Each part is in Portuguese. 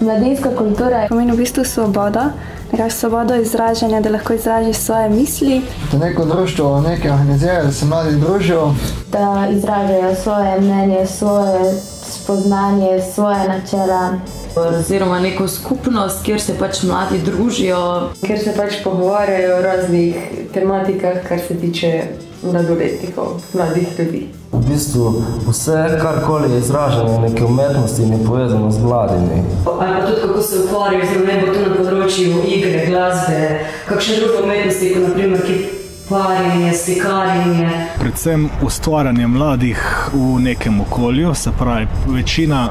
Mladinska kultura pomeni v bistvu svobodo, nekaj svobodo izražanja, da lahko izražiš svoje misli. Da neko društvo nekaj organizira, da se mladi družijo. Da izražajo svoje mnenje, svoje spoznanje, svoje načela. Oziroma neko skupnost, kjer se pač mladi družijo. Kjer se pač pogovarjajo o raznih tematikah, kar se tiče mladoletnikov, mladih ljudi. V bistvu vse, karkoli je izražanje neke umetnosti in je povezano z mladimi. Ali pa tudi kako se ukvarjajo, oziroma bo to na področju igre, glasbe, kakšne druge umetnosti, kot naprimer kiparjenje, slikarjenje. Predvsem ustvarjanje mladih v nekem okolju, se pravi večina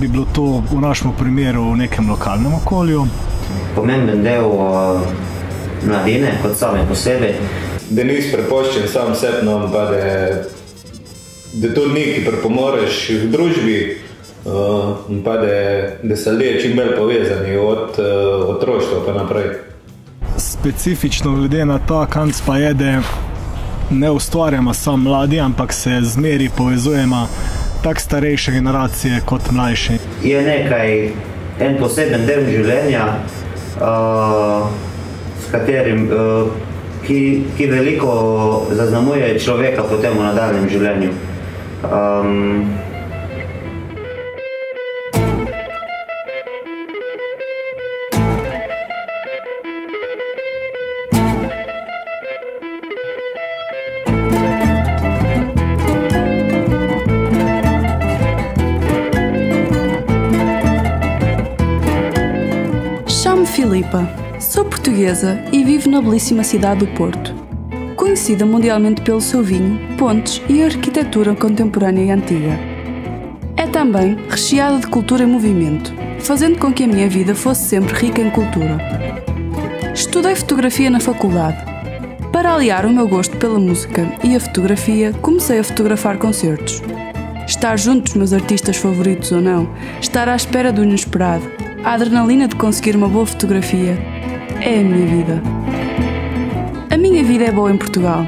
bi bilo to v našem primeru v nekem lokalnem okolju. Pomemben del mladine kot same posebej. Da nisi prepuščen sam sebi, pa da tudi nekaj pripomoreš v družbi, pa da so ljudje čim bolj povezani od otroštva pa naprej. Specifično glede na ta kanc pa je, da ne ustvarjamo samo mladi, ampak se zmeri povezujemo tako starejše generacije kot mlajše. Je nekaj, en poseben del življenja, s katerim ki veliko zaznamuje človeka potem v nadaljnjem življenju. Chamo-me Filipa. Sou portuguesa e vivo na belíssima cidade do Porto, conhecida mundialmente pelo seu vinho, pontes e arquitetura contemporânea e antiga. É também recheada de cultura e movimento, fazendo com que a minha vida fosse sempre rica em cultura. Estudei fotografia na faculdade. Para aliar o meu gosto pela música e a fotografia, comecei a fotografar concertos. Estar junto dos meus artistas favoritos ou não, estar à espera do inesperado, a adrenalina de conseguir uma boa fotografia, é a minha vida. A minha vida é boa em Portugal,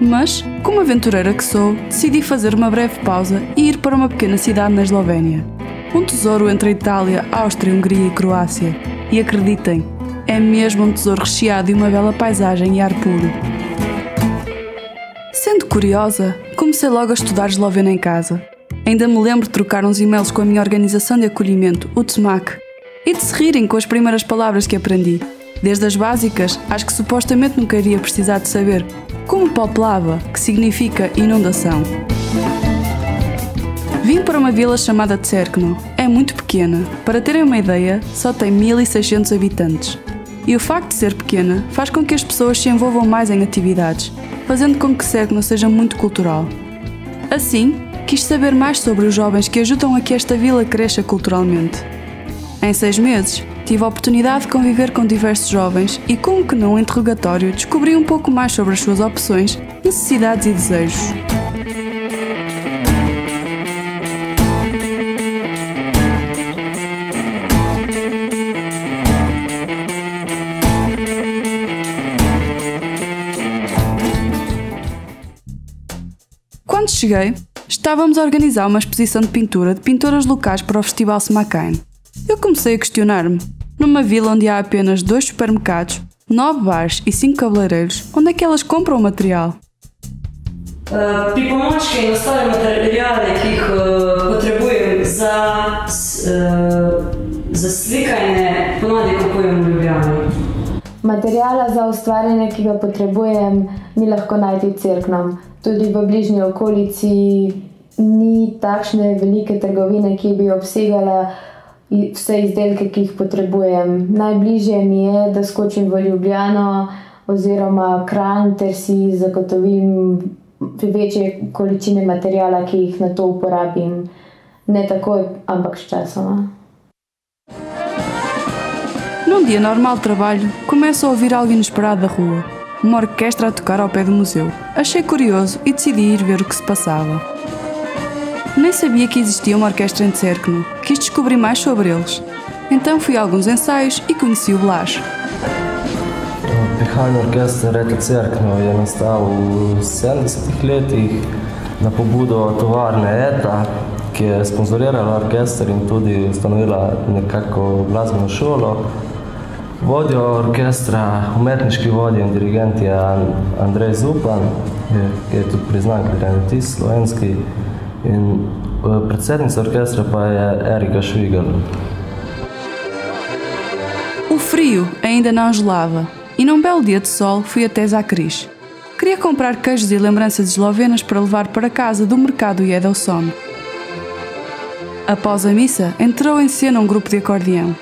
mas, como aventureira que sou, decidi fazer uma breve pausa e ir para uma pequena cidade na Eslovénia. Um tesouro entre a Itália, Áustria, Hungria e Croácia. E acreditem, é mesmo um tesouro recheado de uma bela paisagem e ar puro. Sendo curiosa, comecei logo a estudar esloveno em casa. Ainda me lembro de trocar uns e-mails com a minha organização de acolhimento, o TSMAC, e de se rirem com as primeiras palavras que aprendi. Desde as básicas, às que supostamente nunca iria precisar de saber, como poplava, que significa inundação. Vim para uma vila chamada Cerkno. É muito pequena. Para terem uma ideia, só tem 1.600 habitantes. E o facto de ser pequena faz com que as pessoas se envolvam mais em atividades, fazendo com que Cerkno seja muito cultural. Assim, quis saber mais sobre os jovens que ajudam a que esta vila cresça culturalmente. Em 6 meses, tive a oportunidade de conviver com diversos jovens e, como que num interrogatório, descobri um pouco mais sobre as suas opções, necessidades e desejos. Quando cheguei, estávamos a organizar uma exposição de pintura de pintoras locais para o Festival CMAK. Eu comecei a questionar-me. Numa vila onde há apenas 2 supermercados, 9 bares e 5 cabeleireiros, onde é que elas compram o material? Pripomočke in ostale materiale, ki jih potrebujem za slikanje, ponavadi kupujem v Ljubljani. Materijala za ustvarjanje, ki ga potrebujem, ni lahko najti v Cerkno. Tudi v bližnji okolici ni takšne velike trgovine, ki bi obsegala vse izdelke, ki jih potrebujem. Najbližje mi je, da skočim v Ljubljano oziroma Kranj ter si zagotovim večje količine materiala, ki jih na to uporabim. Ne takoj, ampak sčasoma. Num dia normal de trabalho, começo a ouvir algo inesperado da rua. Uma orquestra a tocar ao pé do museu. Achei curioso e decidi ir ver o que se passava. Nem sabia que existia uma orquestra em Cerkno, quis descobrir mais sobre eles. Então fui a alguns ensaios e conheci o Blas. Pihalna orkestra Eta Cerkno je nastal v 70-ih letih na pobudo tovarne Eta ki je sponzorirala orkester in tudi ustanovila nekako glasbeno šolo. Vodjo orkestra, umetniški vodje in dirigent je Andrej Zupan, ki je tudi priznan klarinetist slovenski, in predsednica orkestra pa je Erika Schwieger. O frio ainda não gelava e num belo dia de sol fui até Zakriž. Queria comprar queijos e lembranças eslovenas para levar para casa do mercado Jedelsom. Após a missa, entrou em cena um grupo de acordeão.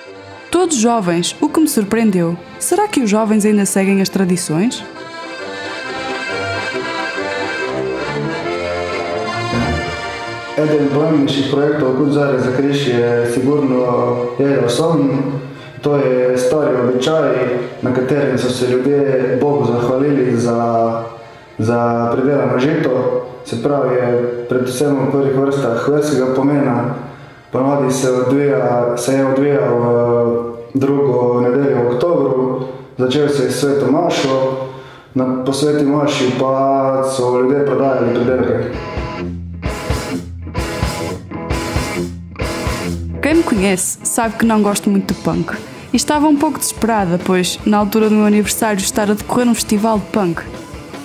Todos jovens, o que me surpreendeu. Será que os jovens ainda seguem as tradições? Eden glavnih projektov KUD Zakriž je sigurno Jedelsom. To je stari običaj, na katerem so se ljudje Bogu zahvalili za pridelano žito. Se pravi, predvsem v prvih vrstah verskega pomena. Ponavadi se je odvija v drugo nedeljo v oktobru, začel se je s sveto mašo, po sveti maši pa so ljudje prodajali pridelke. Quem me conhece sabe que não gosto muito de punk e estava um pouco desesperada, pois na altura do meu aniversário estava a decorrer um festival de punk.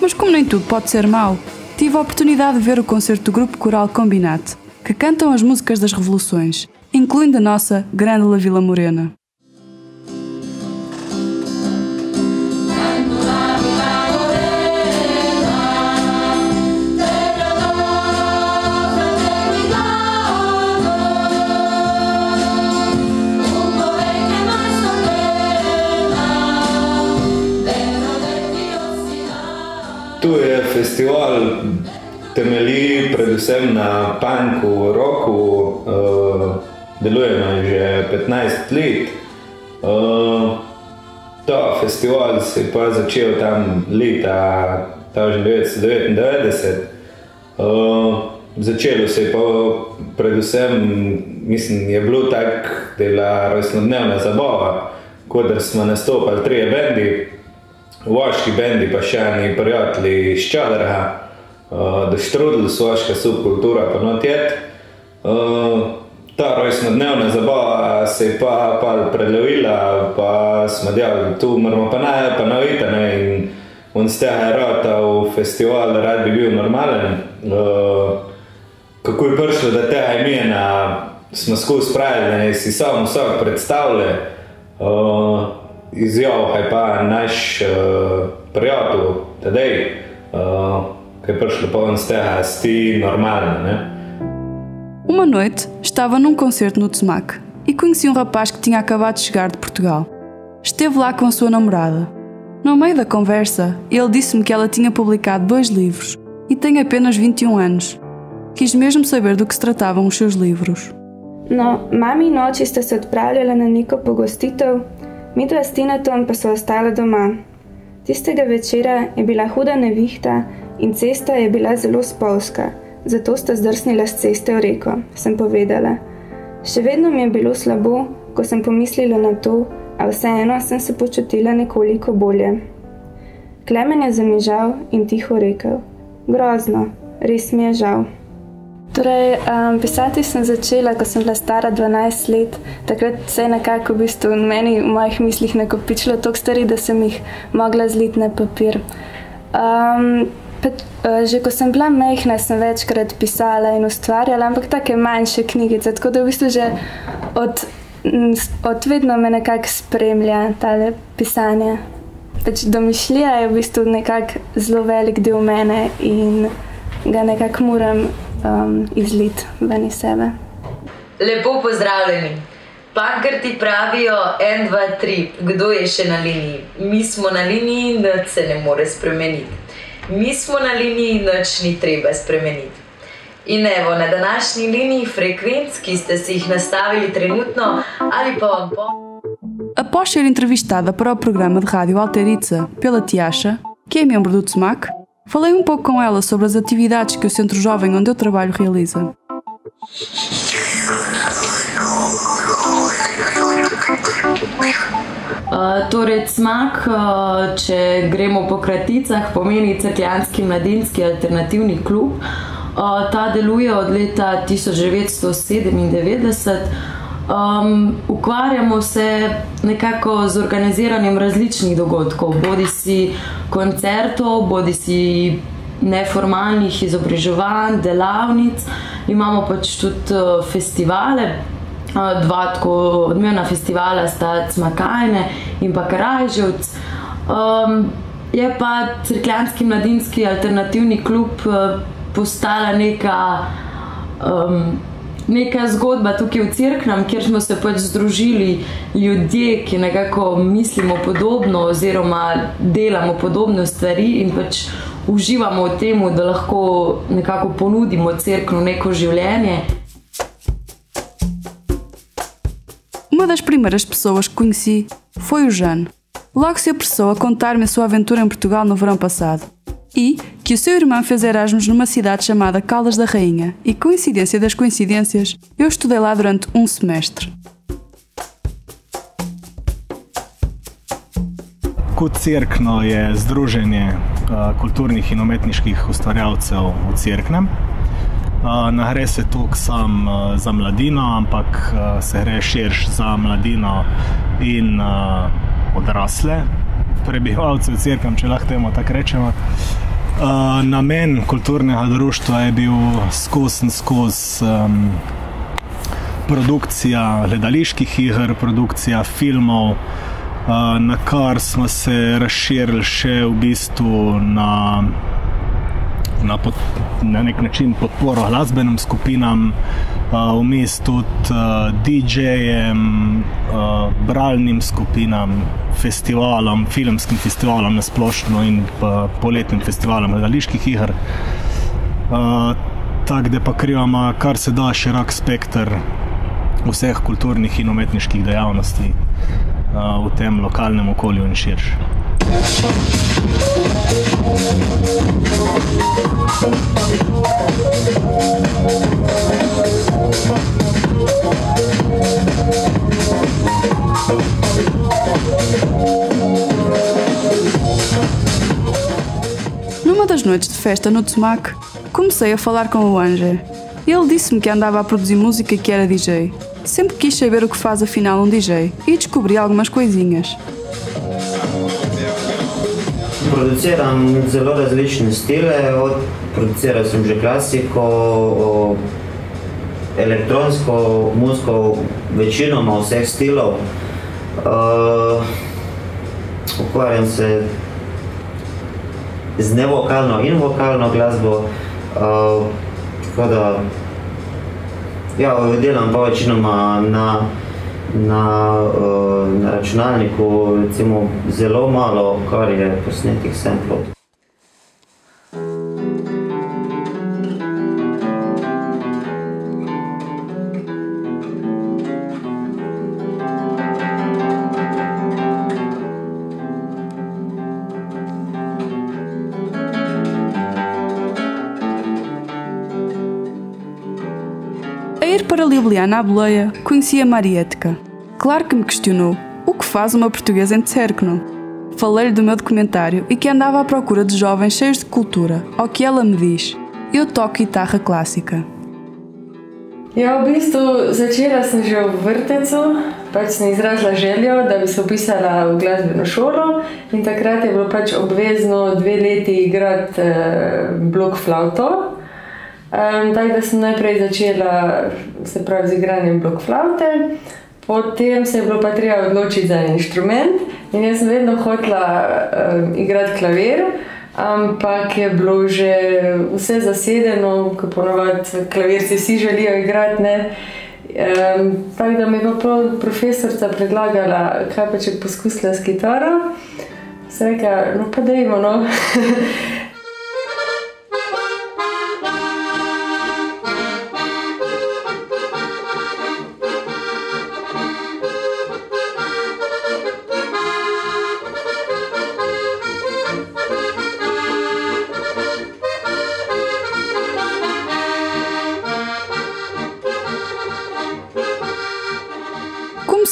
Mas como nem tudo pode ser mau, tive a oportunidade de ver o concerto do grupo coral Combinate, que cantam as músicas das revoluções, incluindo a nossa grande La Vila Morena. Tu je festival temelji predvsem na punku, roku, delujemo že 15 let. Ta festival se je pa začel tam leta 1999. Začelo se je pa predvsem, mislim, je bilo tako, da je bila rojstnodnevna zabava, kadar smo nastopali trije bendi. Vaški bendi pa še eni prijatelji iz Čadrha, da štrudili so vaška subkultura pa notjet. Ta rojstnodnevna zabava se je pa prelevila, pa smo delali, tu moramo pa najaviti, in on z tega je ratal festival, rad bi bil normalen. Kako je prišlo do tega imena, smo skozi pravili, da si sam vsak predstavlja. Izjavil je pa naš prijatelj Tadej, ki je prišel pa on z tega, sti normalno, né? Uma noite estava num concerto no TSMAC e conheci rapaz que tinha acabado de chegar de Portugal. Esteve lá com a sua namorada. No meio da conversa, ele disse-me que ela tinha publicado 2 livros e tem apenas 21 anos. Quis mesmo saber do que se tratavam os seus livros. No, mami in oči sta se odpravljala na neko pogostitev, midva s Tinatom pa so ostala doma. Tistega večera je bila huda nevihta in cesta je bila zelo spolzka, zato sta zdrsnila s ceste v reko, sem povedala. Še vedno mi je bilo slabo, ko sem pomislila na to, a vseeno sem se počutila nekoliko bolje. Klemen je zamižal in tiho rekel: grozno, res mi je žal. Torej, pisati sem začela, ko sem bila stara 12 let. Takrat se je nekako v bistvu meni v mojih mislih nakopičilo toliko stvari, da sem jih mogla zliti na papir. Že ko sem bila majhna, sem večkrat pisala in ustvarjala, ampak take manjše knjigice, tako da v bistvu že od vedno me nekako spremlja tale pisanje. Domišljija je v bistvu nekako zelo velik del mene in ga nekako moram izlit ven iz sebe. Lepo pozdravljeni. Pankrti pravijo 1, 2, 3, kdo je še na liniji? Mi smo na liniji, nič se ne more spremeniti. Mi smo na liniji, nič ni treba spremeniti. In evo, na današnji liniji frekvenc, ki ste si jih nastavili trenutno ali pa vam po... Após ser entrevistada para o programa de rádio Alterica pela Tiaša, que é membro do TSMAC, falei pouco com ela sobre as atividades que o Centro Jovem onde eu trabalho realiza. Torej CMAK, če gremo po kraticah, pomeni Cerkljanski mladinski alternativni klub. Ta deluje od leta 1997. Ukvarjamo se nekako z organiziranjem različnih dogodkov, bodi si koncertov, bodi si neformalnih izobraževanj, delavnic. Imamo pač tudi festivale, dva tako odmevna festivala sta Cmakajne in pa Karajževc. Je pa Cerkljanski mladinski alternativni klub postala neka zgodba tukaj v Cerknem, kjer smo se pač združili ljudje, ki nekako mislimo podobno oziroma delamo podobne stvari in pač uživamo v temu, da lahko nekako ponudimo Cerknu neko življenje. Uma das primeiras pessoas que conheci foi o Jano. Logo se apressou a contar-me a sua aventura em Portugal no verão passado e que o seu irmão fez Erasmus numa cidade chamada Caldas da Rainha e, coincidência das coincidências, eu estudei lá durante um semestre. KUD Cerkno je združenje kulturnih in umetniških ustvarjalcev v Cerknem. Ne gre se toliko sam za mladino, ampak se gre širš za mladino in odrasle prebivalce v Cerknem, če lahko temu tako rečemo. Namen kulturnega društva je bil skozi produkcija gledaliških iger, produkcija filmov, na kar smo se razširili še v bistvu na nek način podporo glasbenim skupinam, vmes tudi DJ-jem, bralnim skupinam, festivalom, filmskim festivalom na splošno in poletnim festivalom gledaliških iger. Tako da pokrivamo kar se da širok spekter vseh kulturnih in umetniških dejavnosti v tem lokalnem okolju in širš. Numa das noites de festa no TSMAC, comecei a falar com o Anže. Ele disse-me que andava a produzir música e que era DJ. Sempre quis saber o que faz afinal DJ e descobri algumas coisinhas. Produciram zelo različne stile, produciral sem že klasiko, elektronsko muziko, večinoma vseh stilov. Ukvarjam se z nevokalno in vokalno glasbo, tako da delam pa večinoma na računalniku, recimo zelo malo, kar je posnetih samplov. Para Ljubljana, à boleia, conheci a Marietka. Claro que me questionou, o que faz uma portuguesa em Cerkno? Falei-lhe do meu documentário e que andava à procura de jovens cheios de cultura, ao que ela me diz, eu toco guitarra clássica. Ja, v bistvu začela sem že v vrtecu, pač sem izrazila željo, da bi se upisala v glasbeno šolo in takrat je bilo pač obvezno 2 leti igrati blokflavto. Tako da sem najprej začela z igranjem blokflavte, potem se je bilo pa treba odločiti za inštrument in jaz sem vedno hotela igrati klavir, ampak je bilo že vse zasedeno, ko ponovadi klavirci vsi želijo igrati. Tako da mi je pa profesorica predlagala, kaj pa če poskusila s kitaro, sem rekla, no pa dajmo, no.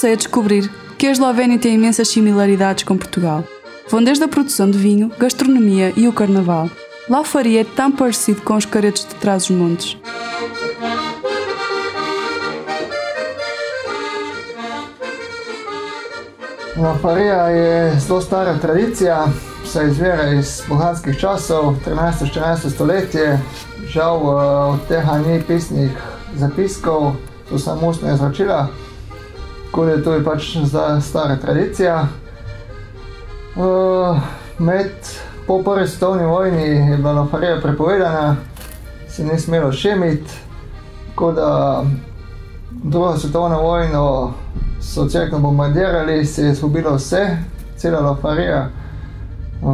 Comecei a descobrir que a Eslovénia tem imensas similaridades com Portugal. Vão desde a produção de vinho, gastronomia e o carnaval. lá o faria tão parecido com os Caretos de Trás-os-Montes. Laufarija je zelo stara tradicija, se izvira iz bohanskih časov, 13. 14. stoletje. Žal od tega ni pisnih zapiskov, to samo ustno izročila, tako da je to pač stara tradicija. Po prvi svetovni vojni je bila laufarija prepovedana, se ni smelo šemiti, tako da drugo svetovno vojno so Cerkno bombardirali, se je izgubilo vse, cela laufarija,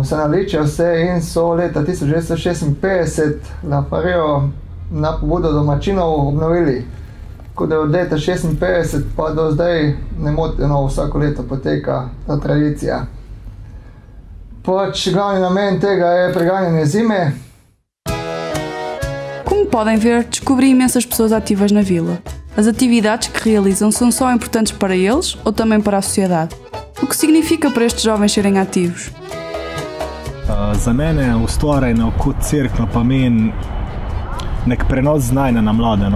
vse naličja, vse, in so leta 1956 laufarijo na pobudo domačinov obnovili. Tako da od leta 1956 pa do zdaj nemoteno vsako leto poteka ta tradicija. Pač glavni namen tega je preganjanje zime. Como podem ver, descobri imensas pessoas ativas na vila. As atividades que realizam são só importantes para eles ou também para a sociedade? O que significa para estes jovens serem ativos? Za mene ustvarjanje KUD Cerkno pomeni nek prenos znanja na mlade,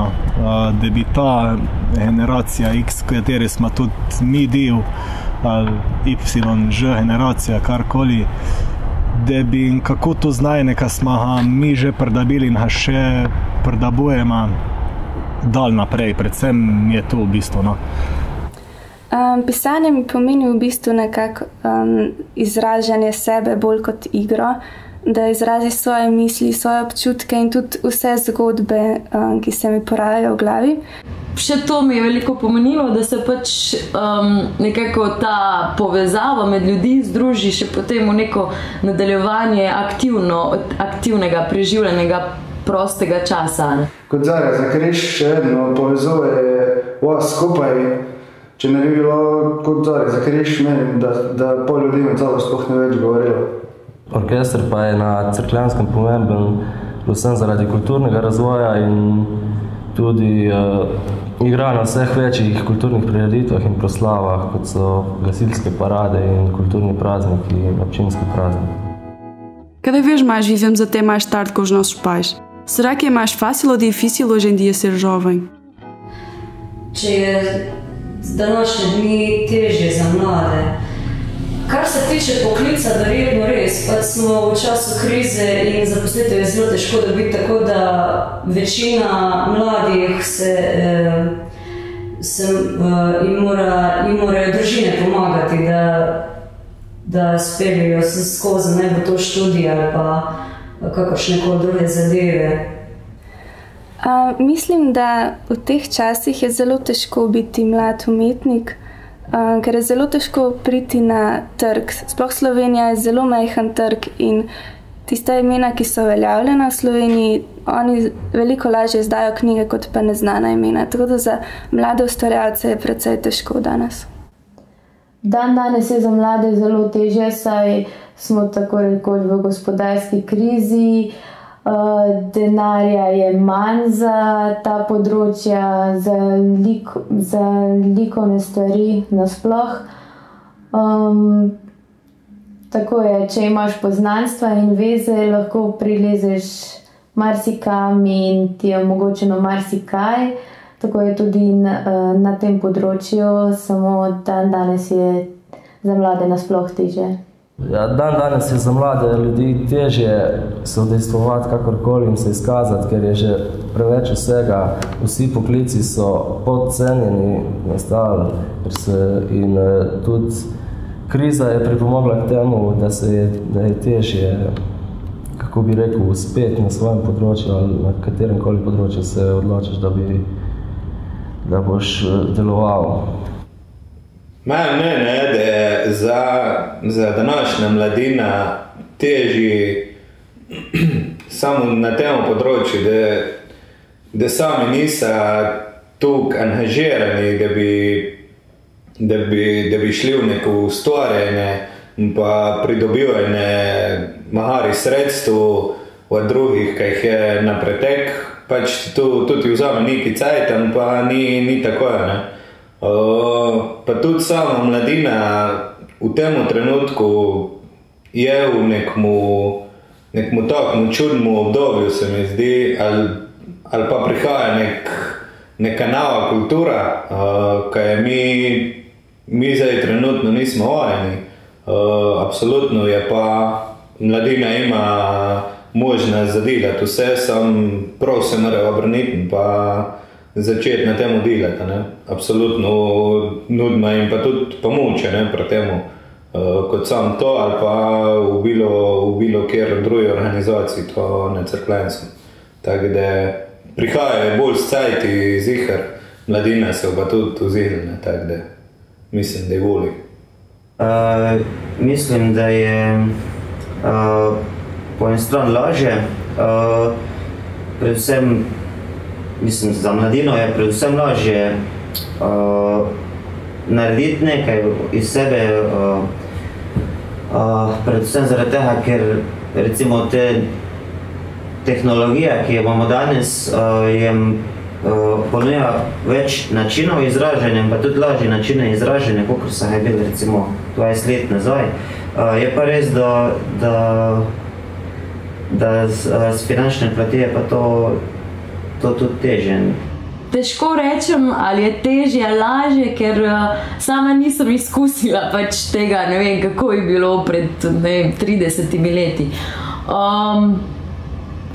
da bi ta generacija X, kateri smo tudi mi del, ali Y, Ž generacija, karkoli, da bi kako to znanje, ki smo mi že pridobili in še pridobujemo, dal naprej, predvsem je to v bistvu. Pisanje mi pomeni v bistvu nekako izražanje sebe bolj kot igro, da izrazi svoje misli, svoje občutke in tudi vse zgodbe, ki se mi porajajo v glavi. Še to mi je veliko pomenilo, da se pač nekako ta povezava med ljudi združi še potem v neko nadaljevanje aktivnega, preživljenega prostega časa. Kot Zarja Zakriž še vedno povezuje vas skupaj. Če ne bi bilo kot Zarja Zakriž, menim, da pol ljudi med sabo sploh ne več govorilo. Orkester pa je na Cerkljanskem pomemben predvsem zaradi kulturnega razvoja in tudi igra na vseh večjih kulturnih prireditvah in proslavah, kot so gasilske parade in kulturni prazniki in občinski prazniki. Cada vez mais vivemos até mais tarde com os nossos pais. Será que é mais fácil ou difícil hoje em dia ser jovem? Če je današnje dni težje za mlade. Kar se tiče poklica, verjetno res, pač smo v času krize in zaposlitev je zelo težko dobiti, tako da večina mladih jim morajo družine pomagati, da speljajo se skozi, ne bo to študij ali pa kakršne koli druge zadeve. Mislim, da v teh časih je zelo težko biti mlad umetnik, ker je zelo težko priti na trg. Sploh Slovenija je zelo majhen trg in tista imena, ki so uveljavljena v Sloveniji, oni veliko lažje izdajo knjige kot pa neznana imena. Tako da za mlade ustvarjalce je precej težko danes. Dan danes je za mlade zelo težje, saj smo tako rekoč v gospodarski krizi, denarja je manj za ta področja, za likovne stvari nasploh. Tako je, če imaš poznanstva in veze, lahko prilezeš marsikam in ti je omogočeno marsikaj. Tako je tudi na tem področju, samo dan danes je za mlade nasploh težje. Dan danes je za mlade ljudi težje sodejstvovati kakorkoli in se izkazati, ker je že preveč vsega. Vsi poklici so podcenjeni, nastavljeni in tudi kriza je pripomogla k temu, da je težje, kako bi rekel, uspeti na svojem področju ali na kateremkoli področju se odločiš, da boš deloval. Moje mnenje je, da je za današnja mladina težji samo na tem področju, da sami niso tukaj angažirani, da bi šli v neko ustvarjanje in pa pridobivanje mahari sredstv od drugih, ki jih je na pretek. Pač tudi vzame neki cajt, pa ni tako. Pa tudi sama mladina v tem trenutku je v nekom nekmu takmu čudnemu obdobju, se mi zdi, ali pa prihaja neka nova kultura, kaj mi zdaj trenutno nismo vajeni. Absolutno je pa, mladina ima možnost zadelati vse, sam prav se mora obrniti in pa začeti na temu delati. Absolutno nudma in pa tudi pomoče pri temu, kot sam to ali pa v bilo kjer drugi organizaciji, to na Cerkljanskem. Tako da prihajajo bolj scajti zihar, mladina se pa tudi vzihljena, tako da mislim, da je voli. Mislim, da je po eni strani lažje, predvsem, mislim, za mladino je predvsem lažje narediti nekaj iz sebe, predvsem zaradi tega, ker recimo te tehnologija, ki jo imamo danes, je ponuja več načinov izraženja, pa tudi lažje načine izraženja, kakor so je bil recimo 20 let nazaj. Je pa res, da z finančne plati je pa to tudi težje. Težko rečem, ali je težje, lažje, ker sama nisem izkusila pač tega, ne vem, kako je bilo pred 30 leti.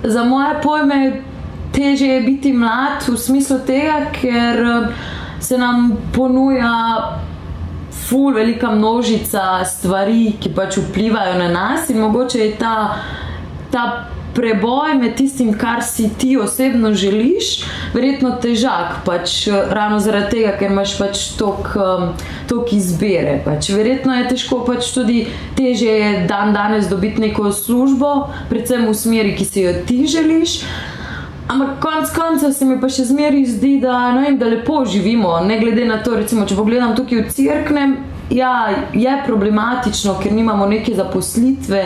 Za moje pojme težje je biti mlad v smislu tega, ker se nam ponuja ful velika množica stvari, ki pač vplivajo na nas in mogoče je ta preboj med tistim, kar si ti osebno želiš, verjetno težak, pač ravno zaradi tega, ker imaš pač tok izbire. Verjetno je težko pač tudi težje danes dobiti neko službo, predvsem v smeri, ki si jo ti želiš. Ampak konec koncev se mi pa še zmeri zdi, da lepo živimo, ne glede na to, recimo, če pogledam tukaj v Cerknem, ja, je problematično, ker nimamo neke zaposlitve,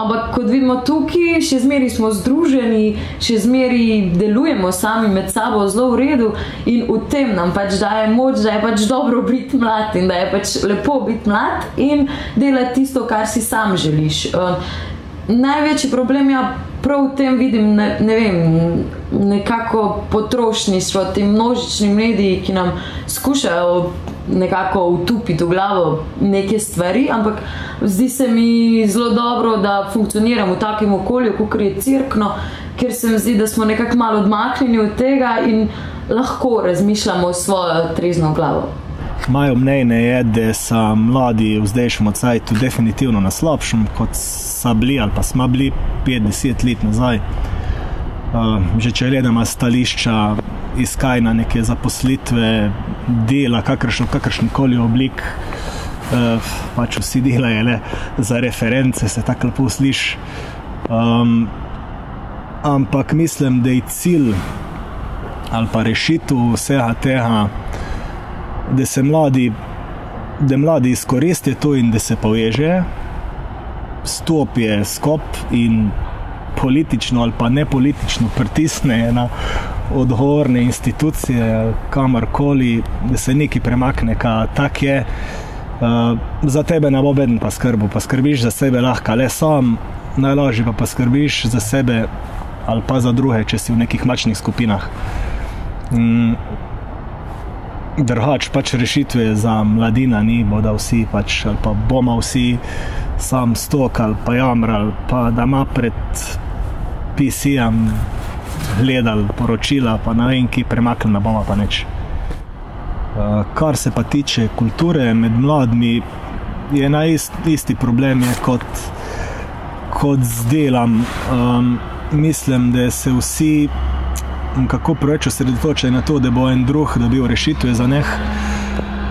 ampak kot vidimo tukaj, še zmeri smo združeni, še zmeri delujemo sami med sabo zelo v redu in v tem nam pač daje moč, da je pač dobro biti mlad in da je pač lepo biti mlad in delati tisto, kar si sam želiš. Največji problem je, prav v tem vidim, ne vem, nekako potrošništvo, te množični mediji, ki nam skušajo nekako vtupiti v glavo neke stvari, ampak zdi se mi zelo dobro, da funkcioniram v takem okolju, kakor je Cerkno, ker se mi zdi, da smo nekako malo odmaknjeni od tega in lahko razmišljamo svojo trezno glavo. Moje mnenje je, da so mladi v zdajšnjem času definitivno na slabšem, kot so bili ali pa smo bili 50 let nazaj. Že če gledamo stališča iskanja neke zaposlitve, dela, kakršnikoli oblik, pač vsi delajo le za reference, se tako lepo sliši. Ampak mislim, da je cilj ali pa rešitev vsega tega, da mladi izkoristijo to in da se povežejo, stopijo skupaj in politično ali pa nepolitično pritisnejo na odgovorne institucije, kamorkoli, da se nekaj premakne, kaj tak je. Za tebe ne bo vedno pa skrbel, pa skrbiš za sebe lahko le sam, najlažje pa skrbiš za sebe ali pa za druge, če si v nekih močnih skupinah. Drugače pač rešitve za mladina ni, bodo vsi pač, ali pa bomo vsi sam stok ali pa jamrali, pa da ima pred PC-jem gledali poročila, pa ne vem, ki premakli ne bomo pa nič. Kar se pa tiče kulture med mladimi, je na isti problem kot z delom. Mislim, da se vsi kako preveč osredotočajo na to, da bo en drug dobil rešitve za njih,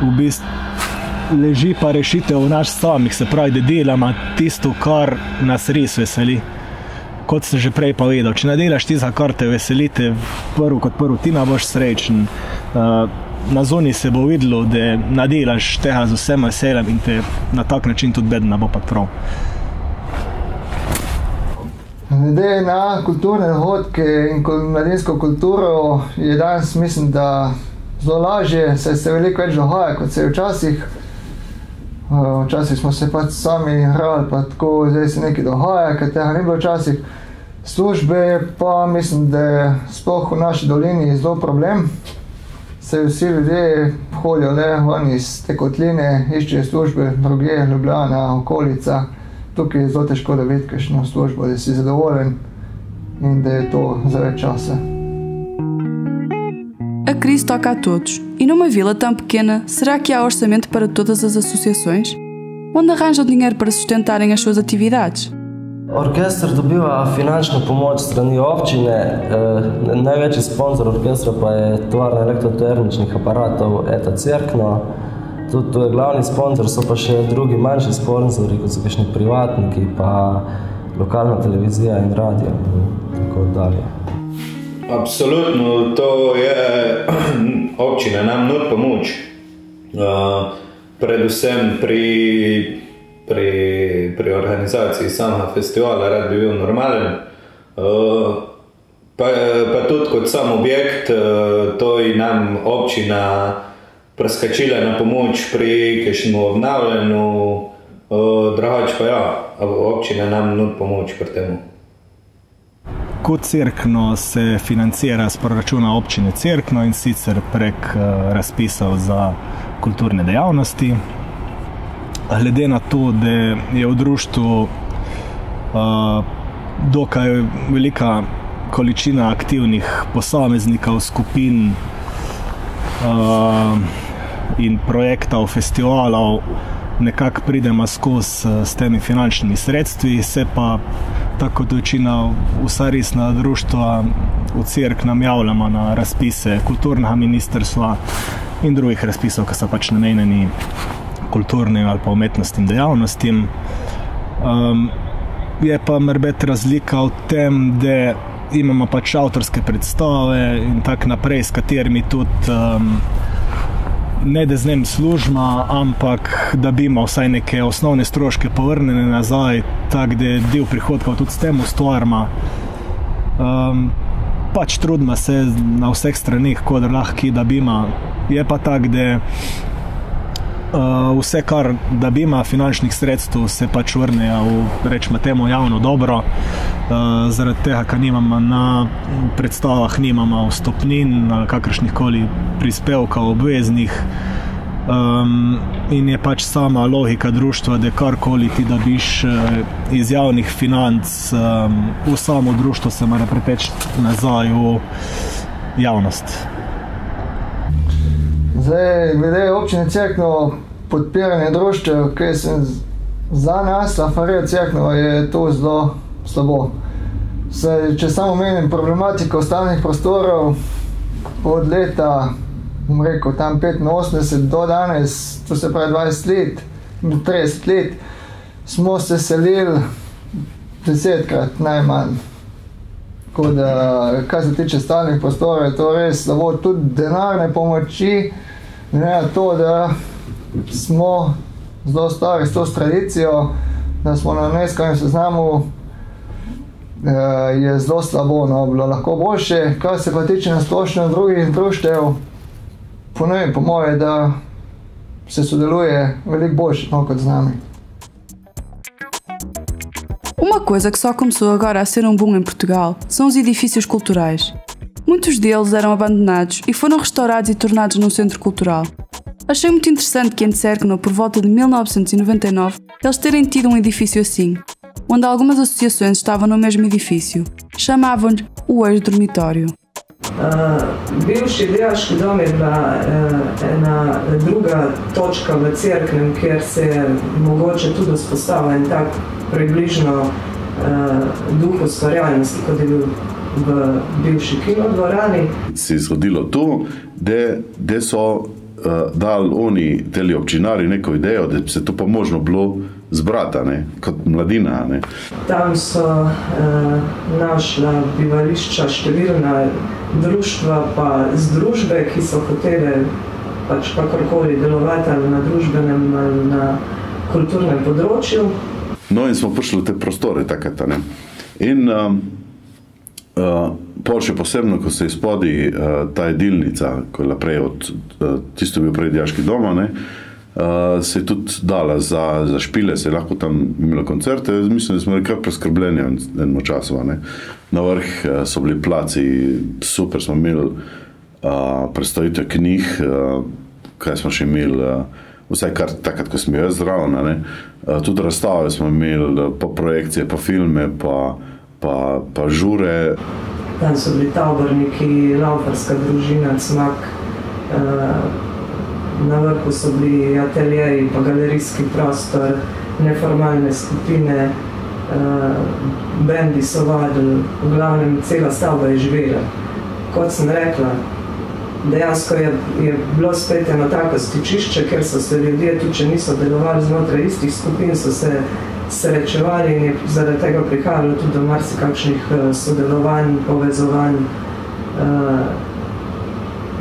v bistvu leži pa rešitev v nas samih, se pravi, da delamo tisto, kar nas res veseli. Kot sem že prej povedal, če ne delaš tisto, kar te veseli, kot prvo ti ne boš srečen. Na zoni se bo videlo, da ne delaš tega z vsem veseljem in te na tak način tudi bedno ne bo pa prav. Glede na kulturne dogodke in mladinsko kulturo je danes, mislim, da zelo lažje, saj se veliko več dogaja, kot se je včasih. Včasih smo se pač sami igrali, pa tako, zdaj se nekaj dohaja, kaj tega ni bilo včasih. Službe pa mislim, da je sploh v naši dolini zelo problem. Se vsi ljudje hodijo le ven iz te kotline, iščejo službe, drugje, Ljubljana, okolica. Tukaj je zelo težko, da vidi kakšno službo, da si zadovoljen in da je to za več časa. A crise toca a todos, e numa vila tão pequena, será que há orçamento para todas as associações? Onde arranjam dinheiro para sustentarem as suas atividades? Orkester dobiva finančno pomoč strani občine, največji sponsor orkestra pa je tovarna elektrotermičnih aparatov Eta Cerkno. Tudi to je glavni sponsor, so pa še drugi manjši sponzori, kot so kakšni privatniki, pa lokalna televizija in radio in tako dalje. Absolutno, to je občina nam nudi pomoč, predvsem pri organizaciji samega festivala, rad bi bil normalen, pa tudi kot sam objekt, to je nam občina preskačila na pomoč pri kakšnem obnavljanju, drugače pa ja, občina nam nudi pomoč pri temu. KUD Cerkno se financira s proračuna občine Cerkno in sicer prek razpisov za kulturne dejavnosti. Glede na to, da je v društvu dokaj velika količina aktivnih posameznikov, skupin in projektov, festivalov, nekako pridemo skozi s temi finančnimi sredstvi, se pa tako kot večina vsa resna društva v Cerknem javljamo na razpise kulturnega ministrstva in drugih razpisov, ki so pač namenjeni kulturnim ali pa umetnostnim dejavnostim. Je pa morebiti razlika v tem, da imamo pač avtorske predstave in tako naprej, s katerimi tudi ne da z njim služba, ampak da bi imel vsaj neke osnovne stroške povrnjene nazaj, tako da je del prihodkov tudi s tem ustvarjamo. Pač trudimo se na vseh stranih, kot lahko, da bi ima. Je pa tako, da vse, kar da bi ima finančnih sredstev, se pač vrnejo v, rečemo temu, javno dobro. Zaradi tega, ker nimamo na predstavah nimamo vstopnin ali kakršnihkoli prispevkov obveznih in je pač sama logika društva, da karkoli ti dobiš iz javnih financ v samo društvo se mora preteči nazaj v javnost. Zdaj, glede občine Cerkno, podpiranje društev, ki sem za nas, Lafarija Cerkno, je to zelo slabo. Saj, če samo omenim problematiko ustavnih prostorov, od leta, bom rekel, tam 85 do danes, to se pravi 20 let, 30 let, smo se selili 10-krat najmanj. Tako da, kar se tiče stalnih prostorov, je to res slabo. Tudi denarne pomoči, ne to, da smo zelo stari s to tradicijo, da smo na UNESCO seznamu, je zelo slabo, no, bilo lahko boljše. Kar se pa tiče na splošno drugih društev, po moje, da se sodeluje veliko boljše, no, kot z nami. Uma coisa que só começou agora a ser boom em Portugal são os edifícios culturais. Muitos deles eram abandonados e foram restaurados e tornados num centro cultural. Achei muito interessante que em Cerkno, por volta de 1999, eles terem tido um edifício assim, onde algumas associações estavam no mesmo edifício. Chamavam-lhe o ex-dormitório. Bivši dejaški dom je bila ena druga točka v Cerknem, kjer se je mogoče tudi vzpostavila en tak približno duh ustvarjalnosti, kot je bil v bivši kinodvorani. Se je zgodilo to, da so dali oni, teli občinari, neko idejo, da se to pa možno bilo zbrata, kot mladina. Tam so našla bivališča številna društva pa združbe, ki so hotele pač kakorkoli delovati ali na družbenem, ali na kulturnem področju. No in smo prišli v te prostore takrat. In pol še posebno, ko se izpodi ta jedilnica, ko je bila prej od tisto bil prej dijaški doma, se je tudi dala za špile, se je lahko tam imela koncerte, mislim, da smo nekaj preskrbljeni eno časova, ne. Na vrh so bili placi, super smo imeli predstavitev knjig, kaj smo še imeli, vsaj kar takrat, ko smo jaz zraven, ne. Tudi razstave smo imeli, pa projekcije, pa filme, pa žure. Tam so bili taborniki, laufarska družina, CMAK, na vrhu so bili ateljeji, pa galerijski prostor, neformalne skupine, bendi so vadili, v glavnem cela stavba je živela. Kot sem rekla, dejansko je bilo spet eno tako stičišče, ker so se ljudje, tudi če niso delovali znotraj istih skupin, so se srečevali in je zaradi tega prihajalo tudi do marsikakšnih sodelovanj, povezovanj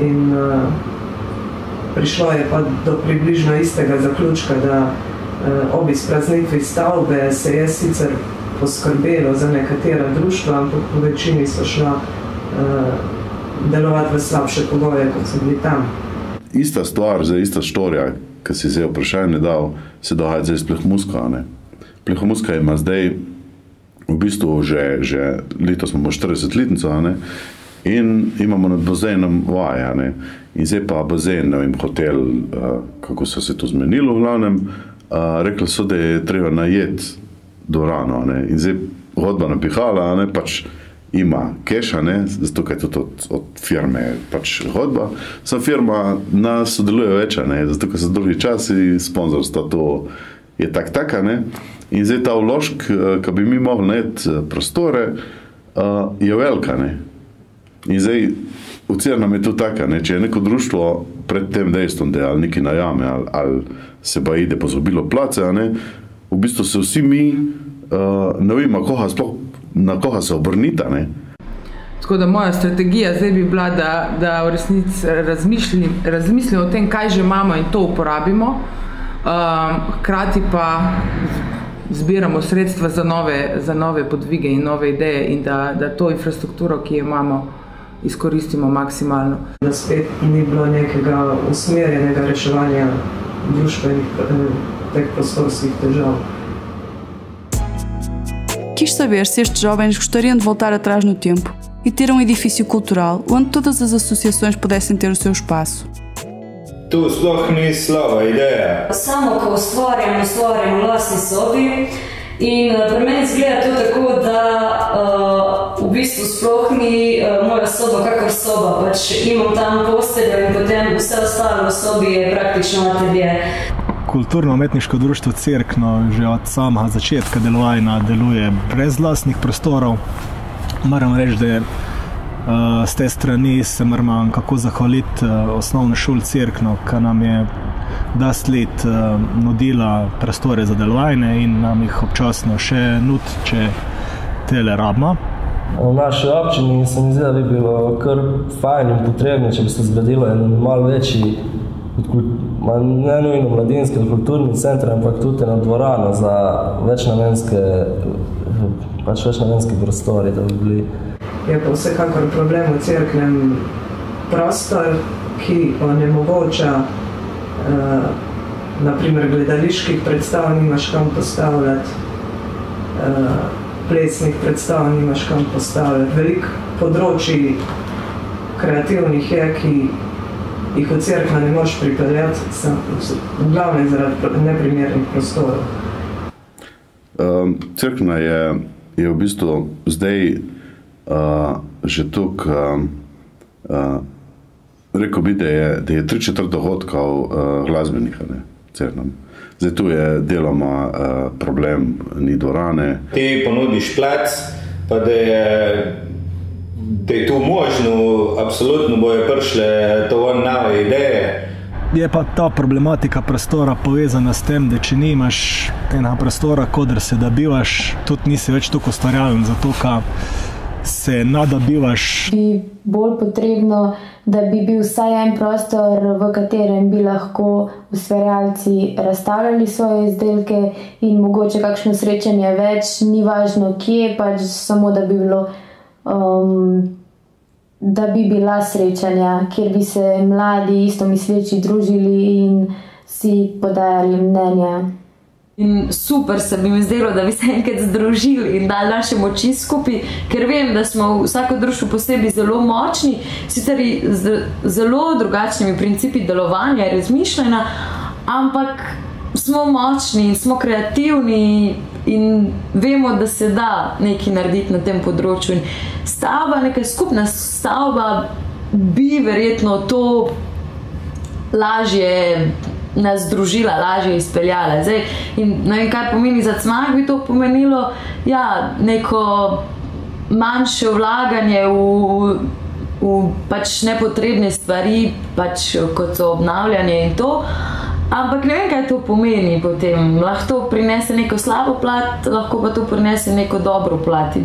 in prišlo je pa do približno istega zaključka, da ob izpraznitvi stavbe se je sicer poskrbelo za nekatera društva, ampak v večini so šla delovati v slabše pogoje, kot so bili tam. Ista stvar, zdaj ista štorija, ki si zdaj vprašanje dal, se dogaja zdaj s Plehmusko, ne? Plehmuska ima zdaj v bistvu že leto smo 40-letnico, ne? In imamo nad bazenom vaja, ne? In zdaj pa bazen, ne vem, hotel, kako so se to zmenilo v glavnem, rekli so, da je treba najeti dvorano, ne? In zdaj hodba napihala, ne? Pač ima keša, ne? Zato kaj je tudi od firme pač hodba. Sam firma nas sodeluje veča, ne? Zato kaj so drugi časi, sponzorstva to je taka, ne? In zdaj ta vložk, ki bi mi mogli najeti prostore, je velika, ne? In zdaj, ocena nam je tudi taka, ne, če je neko društvo pred tem dejstvom, da je ali nekaj najame, ali se baji, da je pozobilo placa, ne, v bistvu se vsi mi, ne vemo, na koga se obrnita, ne. Tako da moja strategija zdaj bi bila, da v resnici razmislim o tem, kaj že imamo in to uporabimo, hkrati pa zbiramo sredstva za nove podvige in nove ideje in da to infrastrukturo, ki jo imamo, izkoristimo maksimalno. Da spet ni bilo nekega usmerjenega reševanja družbenih teh prostorskih težav. Quis saber se estes jovens gostariam de voltar atrás no tempo e ter edifício cultural onde todas as associações pudessem ter o seu espaço. To sploh ni slaba ideja. Samo, ko ustvarjam v lastni sobi in pri meni izgleda to tako, da v bistvu sploh ni moja soba kakor soba, pač imam tam posteljo in potem vse ostalo v sobi je praktično atelje. Kulturno-umetniško društvo Cerkno že od samega začetka delovanja deluje brez lastnih prostorov. Moram reči, da je s te strani se moram kako zahvaliti osnovno šol Cerkno, ki nam je dost let nudila prostore za delovanje in nam jih občasno še nud, če tele rabimo. V naši občini se mi zdi, da bi bilo kar fajn in potrebno, če bi se zgradilo en malo večji, ne nujno mladinski kulturni center, ampak tudi ena dvorana za večnamenski prostori, da bi bili. Je pa vsekakor problem v Cerknem prostor, ki onemogoča naprimer gledaliških predstav nimaš kam postavljati, plesnih predstav nimaš kam postavljati. Veliko področji kreativnih je, ki jih v Cerkna ne moš pripeljati, v glavnem zaradi neprimernih prostorov. Cerkna je v bistvu zdaj že tuk, rekel bi, da je 3/4 dohodkov glasbenih, Cerknem. Zdaj tu je deloma problem, ni dvorane. Ti ponudiš plac, pa da je tu možno, absolutno bojo prišle to nove ideje. Je pa ta problematika prostora povezana s tem, da če nimaš enega prostora, kodr se dobivaš, tudi nisi več tako ustvarjalen, zato ka se nadabivaš. Bi bolj potrebno, da bi bil vsaj en prostor, v katerem bi lahko ustvarjalci razstavljali svoje izdelke in mogoče kakšno srečanje več, ni važno kje, pač samo da bi bilo, da bi bila srečanja, kjer bi se mladi istomisleči družili in si podajali mnenja. In super se bi mi zdelo, da bi se enkrat združili in dali naše moči skupaj, ker vem, da smo vsako društvo posebej zelo močni, sicer z zelo drugačnimi principi delovanja in razmišljanja, ampak smo močni in smo kreativni in vemo, da se da nekaj narediti na tem področju. In stavba, neka skupna stavba bi verjetno to lažje nas združila, lažje izpeljala. Zdaj, ne vem, kaj pomeni za CMAK, bi to pomenilo, ja, neko manjše vlaganje v pač nepotrebne stvari, pač kot so obnavljanje in to, ampak ne vem, kaj to pomeni potem. Lahko prinese neko slabo plat, lahko pa to prinese neko dobro plat.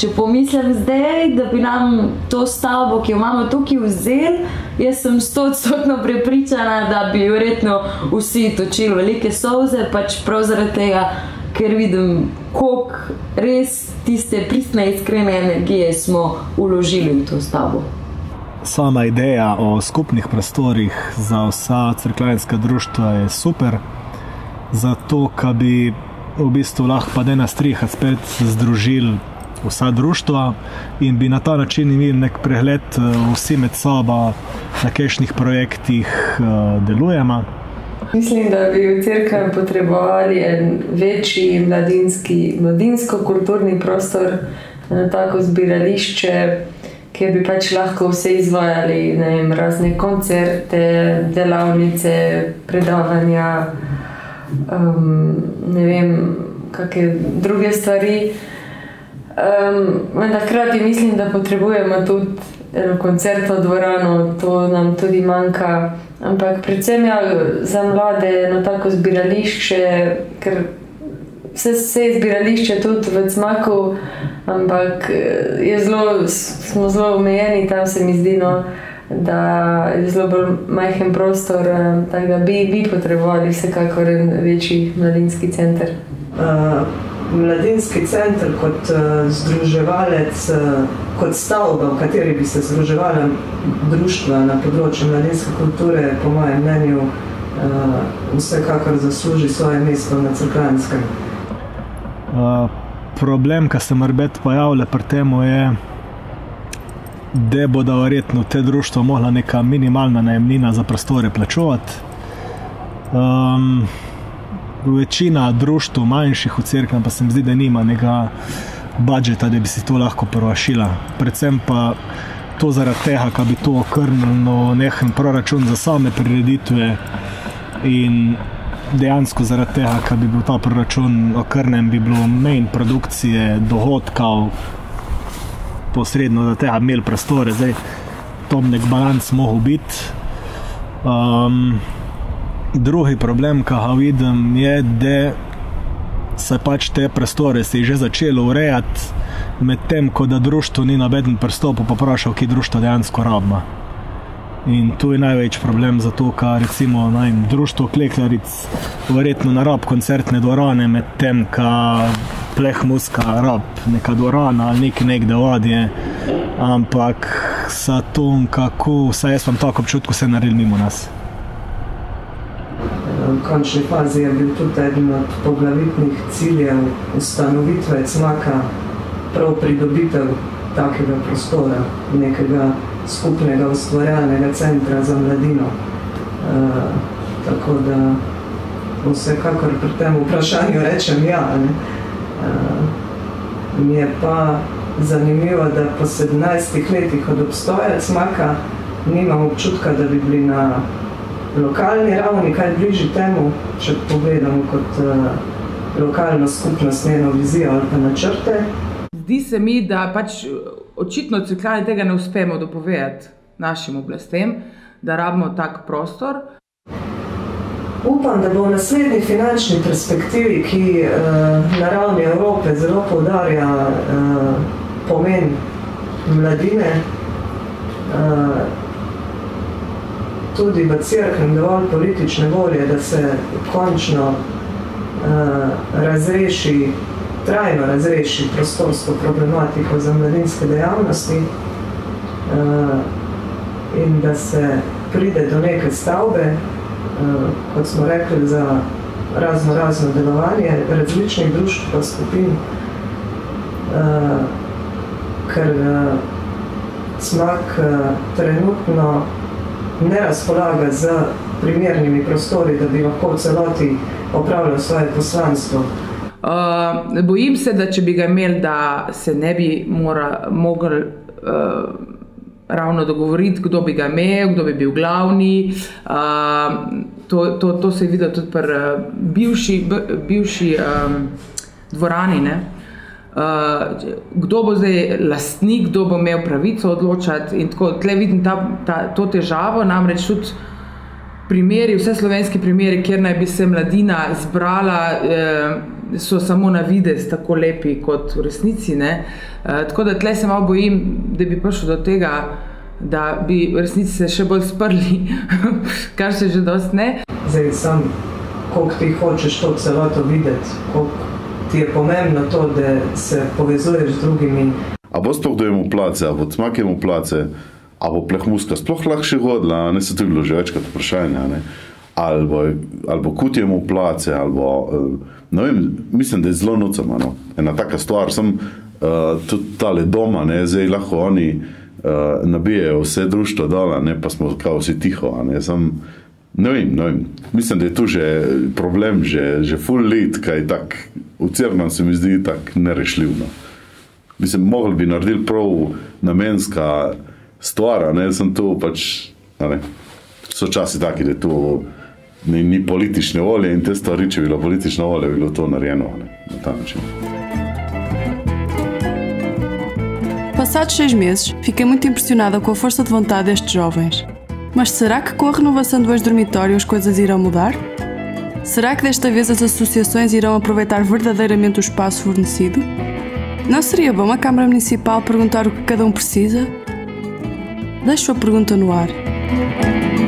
Če pomislim zdaj, da bi nam to stavbo, ki jo imamo tukaj, vzeli, jaz sem 100% prepričana, da bi verjetno vsi točili velike solze, pač prav zaradi tega, ker vidim, koliko res tiste pristne, iskrene energije smo uložili v to stavbo. Sama ideja o skupnih prostorih za vsa cerkljanska društva je super, zato, ka bi v bistvu lahko pa dena striha spet združili vsa društva in bi na ta način imeli nek pregled vsi med soba, na kakšnih projektih delujemo. Mislim, da bi v Cerknem potrebovali en večji mladinsko-kulturni prostor, tako zbirališče, kjer bi pač lahko vse izvajali, ne vem, razne koncerte, delavnice, predavanja, ne vem, kakšne druge stvari. Vendar hkrati mislim, da potrebujemo tudi koncertno dvorano, to nam tudi manjka, ampak predvsem za mlade eno tako zbirališče, ker vse je zbirališče tudi v CMAK-u, ampak smo zelo omejeni, tam se mi zdi, da je zelo bolj majhen prostor, tako da bi potrebovali vsekakor večji mladinski center. Mladinski center kot združevalec, kot stavba, v kateri bi se združevala društva na področju mladinske kulture, po mojem mnenju, vsekakor zasluži svoje mesto na Cerkljanskem. Problem, ki se morebiti pojavlja pri temu, je, da bodo verjetno te društva mogla neka minimalna najemnina za prostore plačevati. Večina društv manjših v Cerknem pa se mi zdi, da nima nekega budžeta, da bi si to lahko prvošila. Predvsem pa to zaradi tega, ka bi to okrnilo nehen proračun za same prireditve in dejansko zaradi tega, ka bi bil ta proračun okrnen, bi bilo manj produkcije, dohodkov, posredno za tega imeli prostore. Zdaj, to nek balans mogo biti. Drugi problem, ki ga vidim, je, da se pač te prostore si že začelo urejati, med tem, ko da društvo ni nobeden pristop poprašal, ki društvo dejansko rabimo. In tu je največ problem zato, ka recimo društvo klekljaric verjetno ne rabi koncertne dvorane, med tem, ka plehmuska rabi neka dvorana ali nekde odje, ampak sa tom, kako, vsaj jaz vam tako občutku, se naredili mimo nas. V končni fazi je bil tudi eden od poglavitnih ciljev ustanovitve CMAK-a prav pridobitev takega prostora, nekega skupnega ustvarjalnega centra za mladino. Tako da vsekakor pri tem vprašanju rečem ja. Mi je pa zanimivo, da po 17 letih od obstoja CMAK-a nimam občutka, da bi bili na lokalni ravni kaj bližji temu, če pogledamo kot lokalno skupnost, njeno vizijo ali pa načrte. Zdi se mi, da pač očitno Cerkljani tega ne uspemo dopovedati našim oblastem, da rabimo tak prostor. Upam, da bo v naslednji finančni perspektivi, ki na ravni Evrope zelo poudarja pomen mladine, tudi v Cerknem dovolj politične volje, da se končno trajno razreši prostorsko problematiko za mladinske dejavnosti in da se pride do neke stavbe, kot smo rekli, za razno delovanje različnih društv pa skupin, ker CMAK trenutno ne razpolaga z primernimi prostori, da bi lahko v celoti opravljal svoje poslanstvo. Bojim se, da če bi ga imeli, da se ne bi mogli ravno dogovoriti, kdo bi ga imel, kdo bi bil glavni. To se je videlo tudi pri bivši dvorani. Kdo bo zdaj lastnik, kdo bo imel pravico odločati in tako. Tle vidim to težavo, namreč tudi primeri, vse slovenski primeri, kjer naj bi se mladina zbrala, so samo na videz tako lepi kot v resnici. Tako da tle se malo bojim, da bi prišel do tega, da bi v resnici se še bolj sprli, kar se že dosti ne. Zdaj sam, koliko ti hočeš to celoto videti, koliko ti je pomembno to, da se povezuješ z drugimi. A bo sploh dojemu place, a bo CMAK-jemu place, a bo Plehmuska sploh lahko hodila, ne, se to je bilo že večkrat vprašanja, ne. Ali bo KUD-jemu place, ali bo, ne vem, mislim, da je zelo nocama, no. Ena taka stvar, sem tudi tale doma, ne, zdaj lahko oni nabijajo vse društvo dala, ne, pa smo kao vsi tiho, a ne, sem, ne vem, mislim, da je tu že problem, že full let, kaj tak, v Cerknem se mi zdi tak nerešljivno. Mislim, mogli bi naredili prav namenska stvar, ne, sem tu pač, ne, so časi taki, da tu ni politične volje in te stvari, če je bila politična volja, je bilo to narejeno, ne, na ta način. Passados 6 meses, fiquei muito impressionada com a força de vontade destes jovens. Mas será que com a renovação de dois dormitórios coisas irão mudar? Será que desta vez as associações irão aproveitar verdadeiramente o espaço fornecido? Não seria bom a Câmara Municipal perguntar o que cada precisa? Deixo a pergunta no ar.